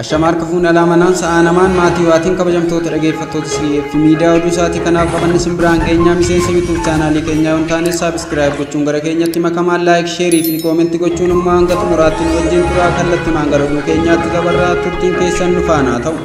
Ashamar kafuun alaamanaan sa'aanamaan maatiiwaatiin kabajamtoota dhageeffattoota sirriifi miidiyaa oduu isaatii kanaaf qabanni simbiraan keenyaa miseensa YouTube chaanaalii keenyaa hundaanii subscribe gochuun gara keenyatti makamaan like, share fi koomenti gochuun immoo hanga xumuraatti nu wajjin turaa kallatti maangara oduu keenyaatti gabarraa turtiin keessan nu faana ta'u.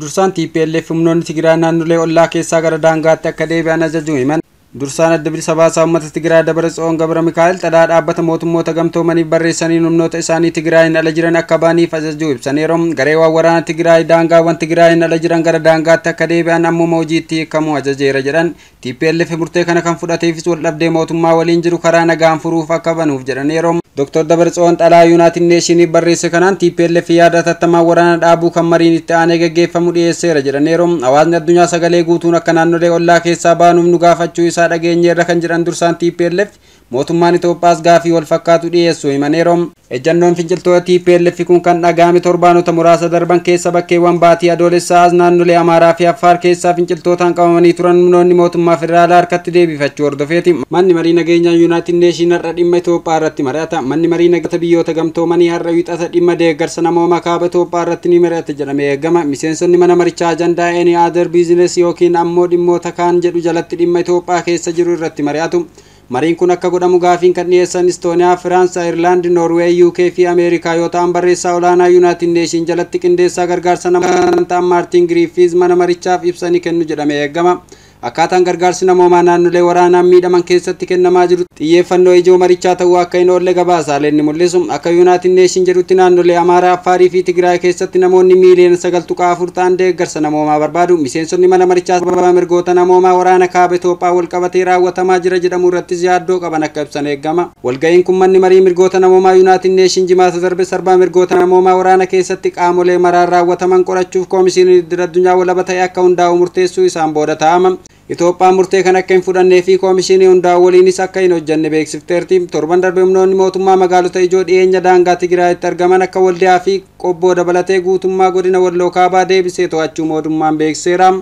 Dursaan TPLF humnoonni Tigraay naannolee ollaa keessaa gara daangaatti akka deebi'an ajajuun himan. Dursaan adda bilisa baasaa uummata Tigraay dabara Tsiyoon Gabra Mikaa'el xadaa dhaabbata mootummoota gamtoomaniif barreessaniin humnoota isaanii Tigraayin ala jiran akka baaniif ajajuu ibsan yeroo garee waraana Tigraay daangaawwan Tigraayin ala jiran gara daangaatti akka deebi'an ammuma hojiitti hiikamuu ajajeera jedhan. TPLF murtee kana kan fudhateefis wal dhabdee mootummaa waliin jiru karaa nagaan furuuf akka banuuf jedhan yeroo. Dr. Dabra Tsiyoon xalaa United Nations barreesse kanaan TPLF yaada tattamaa waraana dhaabuu kan mariin itti aanee gaggeeffamu dhiyeesseera jedhan yeroo hawaasni addunyaa sagalee guutuun akka naannolee ollaa keessaa baanuuf nu gaafachuu isaa dhageenyeerra kan jedhan dursaan TPLF mootummaan Itoophiyaas gaafii wal fakkaatu dhiyeessuu himan yeroo ejannoon finciltoota TPLF kun kan dhagaame torbaanota muraasa darban keessa bakkeewwan baatii adoolessaa as naannolee Amaaraa fi Affaar keessaa finciltootaan qabamanii turan humnoonni mootummaa federaalaa harkatti deebifachuu hordofeeti. Manni marii nageenyaa United Nations har'a dhimma Itoophiyaa irratti mari'ata. Manni marii nagata biyyoota gamtoomanii har'a wixata dhimma deeggarsa namooma kaaba Itoophiyaa irratti ni mari'ata jedhamee eegama. Miseensonni mana marichaa ajandaa any other business yookiin ammoo dhimmoota kaan jedhu jalatti dhimma Itoophiyaa keessa jiru irratti mari'atu. Mariin kun akka godhamu gaafiin kan dhiyeessan Estooniyaa, France, Ireland, Norway, UK fi Ameerikaa yoo ta'an barreessaa olaanaa United Nations jalatti qindeessaa gargaarsa namoota Martin Griffiths mana marichaaf ibsanii kennu jedhamee eegama. Akkaataan gargaarsi namoomaa naannolee waraanaan miidhaman keessatti kennamaa jiru xiyyeeffannoo ijoo marichaa ta'uu akka hin oolle gabaasaaleen ni mul'isu. Akka United Nations jedhutti naannolee Amaaraa, Affaarii fi Tigraay keessatti namoonni miiliyoona 9.4 ta'an deeggarsa namoomaa barbaadu. Miseensonni mana marichaa sababa mirgoota namoomaa waraana kaaba Itoophiyaa wal qabatee raawwatamaa jira jedhamu irrattis yaaddoo qaban akka ibsan eegama. Walga'iin kun manni marii mirgoota namoomaa United Nations jimaata darbe sarbaa mirgoota namoomaa waraana keessatti qaamolee maraan raawwataman qorachuuf koomisiin idil addunyaa walaba ta'e akka hundaa'u murteessuu isaan booda ta'ama. Itoophiyaan murtee kan akka hin fudhannee fi koomishinii hundaa waliinis akka hin hojjanne beeksifteerti. Torban darbe humnoonni mootummaa magaalota ijoo dhiyeenya daangaa Tigraayitti argaman akka Waldiyaa fi Qobboo dabalatee guutummaa godina Walloo kaabaa deebisee to'achuu mootummaan beekseera.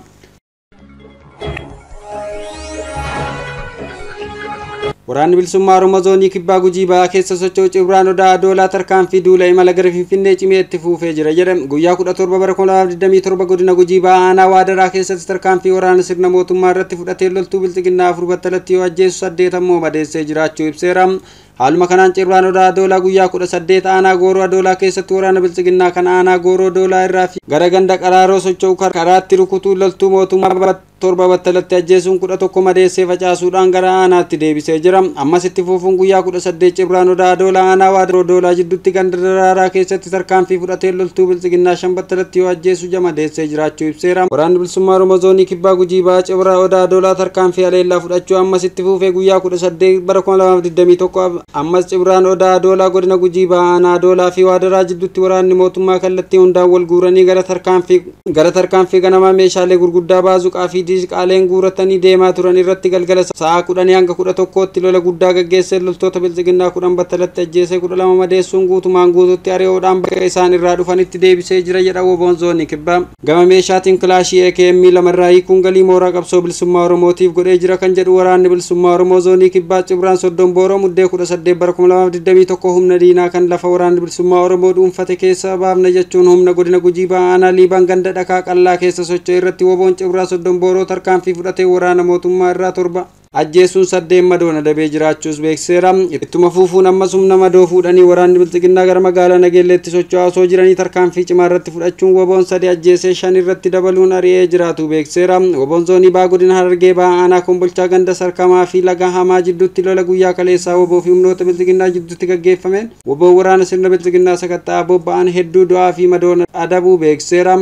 Waraanni bilisummaa Oromoo zoonii kibbaa Gujii ba'aa keessa socho'u Cibraan Odaa doolaa tarkaanfii duula imala gara Finfinnee cimee itti fuufee jira jedhame. Guyyaa 17/2027 godina Gujii ba'aa aanaa Waadaraa keessatti tarkaanfii waraana sirna mootummaa irratti fudhatee loltuu Bilxiginnaa 4 battalatti yoo ajjeesu 8 madeessee jiraachuu ibseera. Haaluma kanaan Cibraan Odaa doolaa guyyaa 18 aanaa Gooroo doolaa keessatti waraana Bilxiginnaa kan aanaa Gooroo doolaa irraa fi gara ganda Qaraaroo socho'u karaatti rukutuu loltuu mootummaa 7 battalatti ajjeesuun 11 madeessee facaasuudhaan gara aanaatti deebisee jira. Ammas itti fuufuun guyyaa 18 Cibraan Odaa doolaa aanaa Waadaroo doolaa jidduutti ganda Daraaraa keessatti tarkaanfii fudhatee loltuu Bilxiginnaa 5 battalatti yoo ajjeesu 6 madeessee jiraachuu ibseera. Waraanni bilisummaa Oromoo zoonii kibbaa Gujii ba'aa Cibraan Odaa doolaa tarkaanfii aleellaa fudhachuu ammas itti fuufee guyyaa 18/2021 ammas Cibraan Odaa doolaa godina Gujii ba'aa aanaa doolaa fi Waadaraa jidduutti waraanni mootummaa kallattii hundaan wal guuranii gara tarkaanfii ganamaa meeshaalee gurguddaa baasuu qaafii qaaleen guuratanii deemaa turan irratti galgala sa'a 10 hanga 11tti lola guddaa gaggeessee loltoota Bilxiginnaa 10 battalatti ajjeesee 12 madeessuun guutumaan guututti ari'oodhaan bakka isaan irraa dhufanitti deebisee jira jedha Woboon zoonii kibbaa. Gama meeshaatiin kilaashii AKM 2 irraa hiikuun galii mooraa qabsoo bilisummaa Oromootiif godhee jira kan jedhu waraanni bilisummaa Oromoo zoonii kibbaa Cibraan Soddonbooroo muddee 18/2021 humna diinaa kan lafa waraanni bilisummaa Oromoo dhuunfate keessa baafna jechuun humna godina Gujii ba'aa aanaa Liibaan ganda dhakaa qallaa keessa socho'e irratti Woboon Cibraan Soddonbooroo tarkaanfii fudhatee waraana mootummaa irraa 7 ajjeesuun 8 madoona dabee jiraachuus beekseera. Ittuma fuufuun ammas humna madoo fuudhanii waraanni Bilxiginnaa gara magaalaa Nageelleetti socho'aa osoo jiranii tarkaanfii cimaa irratti fudhachuun Woboon 3 ajjeesee 5 irratti dabaluun ari'ee jiraatu beekseera. Woboon zoonii ba'aa godina Harargee ba'aa aanaa Kombolchaa ganda Sarkamaa fi Laga Hamaa jidduutti lola guyyaa kaleessaa Woboo fi humnoota Bilxiginnaa jidduutti gaggeeffameen Woboon waraana sirna Bilxiginnaa sakatta'aa bobba'an hedduu du'aa fi madoona adabuu beekseera.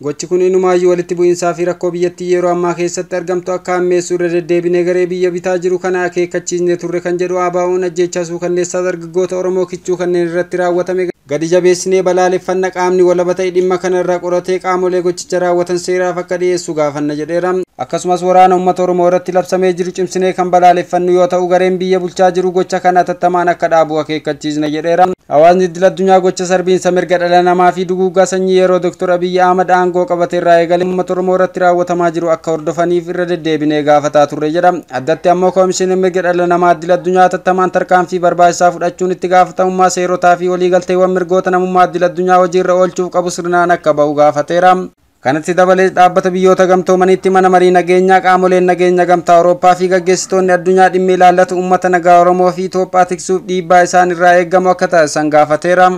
Gochi kun inumaa walitti bu'iinsaa fi rakkoo biyyattii yeroo ammaa keessatti argamtu akka ammeessuu irra deddeebiin garee biyya bitaa jiru kana akeekkachiisnee turre kan jedhu ABO'n ajjeechisuu kanneessa dargaggoota Oromoo kichuu kanneen irratti raawwatame gadi jabeessinee balaaleffannaa qaamni walabata dhimma kanarra qoratee qaamolee gochicha raawwatan seeraaf akka dhiyeessu gaafanna jedheera. Akkasumas waraana uummata Oromoo irratti labsamee jiru cimsinee kan balaaleffannu yoo ta'u gareen biyya bulchaa jiru gocha kana tattamaan akka dhaabu akeekkachiisna jedheera. Awazni diladdunyaa gocha sarbiinsa mirga dhala namaa fi duguuggaa sanyii yeroo Dr. Abiyyi Ahmad aangoo qabate irraa eegalee uummata Oromoo irratti raawwatamaa jiru akka hordofaniif irra deddeebinee gaafataa turre jedha. Addatti ammoo koomishiniin mirga dhala namaa diladdunyaa tattamaan tarkaanfii barbaachisaa fudhachuun itti gaafatamummaa seerotaa fi waliigalteewwan mirgoota namummaa diladdunyaa hojii irra oolchuuf qabu sirnaan akka bahu gaafateera. Kanatti dabalees dhaabbata biyyoota gamtoomaniitti mana marii nageenyaa qaamoleen nageenya gamtaa Awurooppaa fi gaggeessitoonni addunyaa dhimma ilaallatu uummata nagaa Oromoo fi Itoophiyaa tiksuuf dhiibbaa isaan irraa eeggamu akka taasisan gaafateera.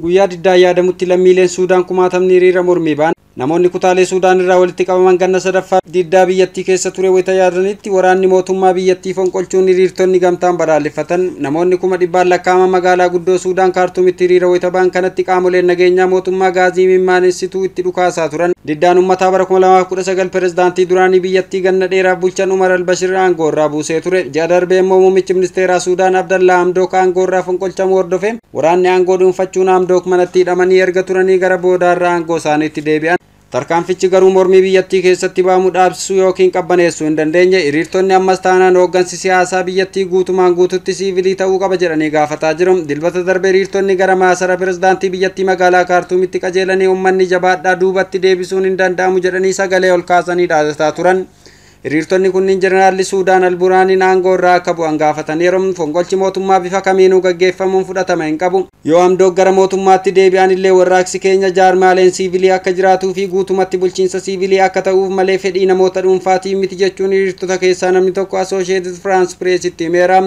Guyyaa diddaa yaadamutti lammiileen Suudaan kumaatamni hiriira mormii ba'an. Namoonni kutaalee Suudaan irraa walitti qabaman ganna sadaffaa diddaa biyyattii keessa ture wayita yaadanitti waraanni mootummaa biyyattii fonqolchuun hiriirtonni gamtaan badaaleffatan. Namoonni 100,000 lakkaa'aman magaalaa guddoo Suudaan Kaartuumitti hiriira wayita ba'an kanatti qaamoleen nageenyaa mootummaa gaazii mimmaaneessituu itti dhukaasaa turan. Diddaan uummataa bara 2019 pirezidaantii duraanii biyyattii ganna dheeraaf bulchan Umar al-Bashir aangoo irraa buusee ture. Ja'a darbee immoo muummichi ministeeraa Suudaan Abdalla Hamdok aangoo irraa fonqolchamuu hordofee waraanni aangoo dhuunfachuun Hamdok manatti hidhamanii erga turanii gara boodaarraa aangoo isaaniitti deebi'an. Tarkaanfichi garuu mormii biyyattii keessatti ba'amu dhaabsisuu yookiin qabbaneessuu hin dandeenye. Hiriirtonni ammas taanaan hooggansi siyaasaa biyyattii guutumaan guututti siivilii ta'uu qaba jedhanii gaafataa jiru. Dilbata darbee hiriirtonni gara maasaraa pirezidaantii biyyattii magaalaa Kaartuumitti qajeelanii uummanni jabaadhaa duubatti deebisuun hin danda'amu jedhanii sagalee ol kaasanii dhaaddataa turan. Hiriirtonni kunniin jeneraal Abdel Fattah al-Burhan aangoo irraa akka bu'an gaafataniiru. Fonqolchi mootummaa bifa kamiinuu gaggeeffamuun fudhatama hin qabu. Yoo Hamdok gara mootummaatti deebi'an illee warraaqsi keenya jaarmaaleen siivilii akka jiraatuu fi guutumatti bulchiinsa siivilii akka ta'uuf malee fedhii namoota dhuunfaatii miti jechuun hiriirtota keessaa namni tokko Associated France Press itti himeera.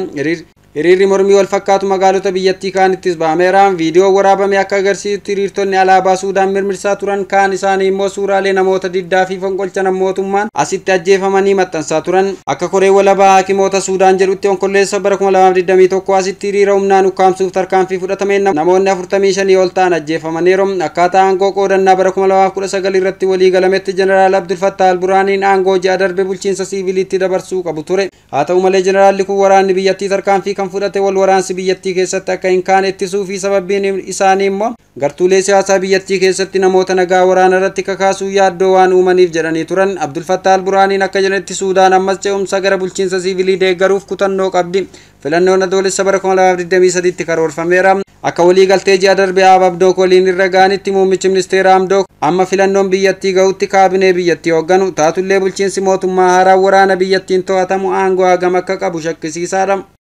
Hiriirri mormii wal fakkaatu magaalota biyyattii kaanittis ba'ameera. Viidiyoo waraabame akka agarsiisutti hiriirtonni alaabaa Suudaan mirmirsaa turan kaan isaanii immoo suuraalee namoota diddaa fi fonqolcha mootummaan asitti ajjeefamanii maxxansaa turan. Akka koree walabaa haakimoota Suudaan jedhutti onkolleessa bara 2021 asitti hiriira humnaan ukkaamsuuf tarkaanfii fudhatameen namoonni 45 ol ta'an ajjeefamaniiru. Akkaataa aangoo qoodannaa bara 2019 irratti walii galametti jeneraal Abdel Fattah al-Burhaniin aangoo ji'a darbe bulchiinsa siiviliitti dabarsuu qabu ture. Haa ta'u malee jeneraal kun waraanni biyyattii tarkaanfii kan fudhate wal waraansi biyyattii keessatti akka hin kaane ittisuu fi sababbiin isaanii immoo gartuulee siyaasaa biyyattii keessatti namoota nagaa waraana irratti kakaasuu yaaddoo waan uumaniif jedhanii turan. Abdel Fattah al-Burhaniin akka jedhanitti Suudaan ammas ce'umsa gara bulchiinsa siivilii deeggaruuf kutannoo qabdi. Filannoon adoolessa bara 2023tti karoorfameera. Akka waliigaltee ji'a darbee Abdok waliin irra ga'anitti muummichi ministeeraa Hamdok amma filannoon biyyattii ga'utti kaabinee biyyattii hoogganu taatullee bulchiinsi mootummaa haaraa waraana biyyattiin to'atamu aangoo hagam akka qabu shakkisiisaadha.